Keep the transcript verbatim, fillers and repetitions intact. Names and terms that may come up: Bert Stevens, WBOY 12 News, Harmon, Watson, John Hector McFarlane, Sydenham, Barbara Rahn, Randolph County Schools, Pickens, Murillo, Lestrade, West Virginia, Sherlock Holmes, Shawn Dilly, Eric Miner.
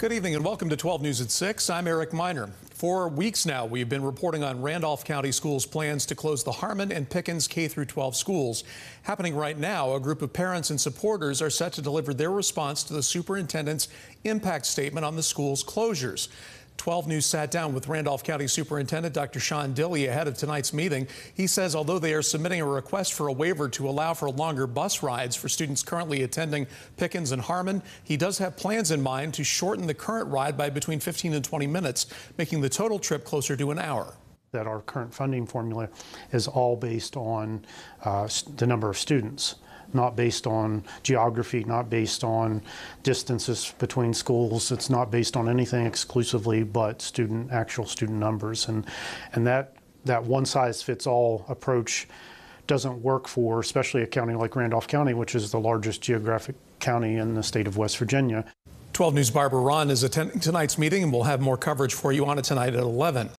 Good evening and welcome to twelve News at six. I'm Eric Miner. For weeks now, we've been reporting on Randolph County Schools' plans to close the Harmon and Pickens K through twelve schools. Happening right now, a group of parents and supporters are set to deliver their response to the superintendent's impact statement on the school's closures. twelve News sat down with Randolph County Superintendent Doctor Shawn Dilly ahead of tonight's meeting. He says although they are submitting a request for a waiver to allow for longer bus rides for students currently attending Pickens and Harmon, he does have plans in mind to shorten the current ride by between fifteen and twenty minutes, making the total trip closer to an hour. That our current funding formula is all based on uh, the number of students, not based on geography, not based on distances between schools. It's not based on anything exclusively but student, actual student numbers. And, and that, that one-size-fits-all approach doesn't work for, especially a county like Randolph County, which is the largest geographic county in the state of West Virginia. twelve News' Barbara Rahn is attending tonight's meeting, and we'll have more coverage for you on it tonight at eleven.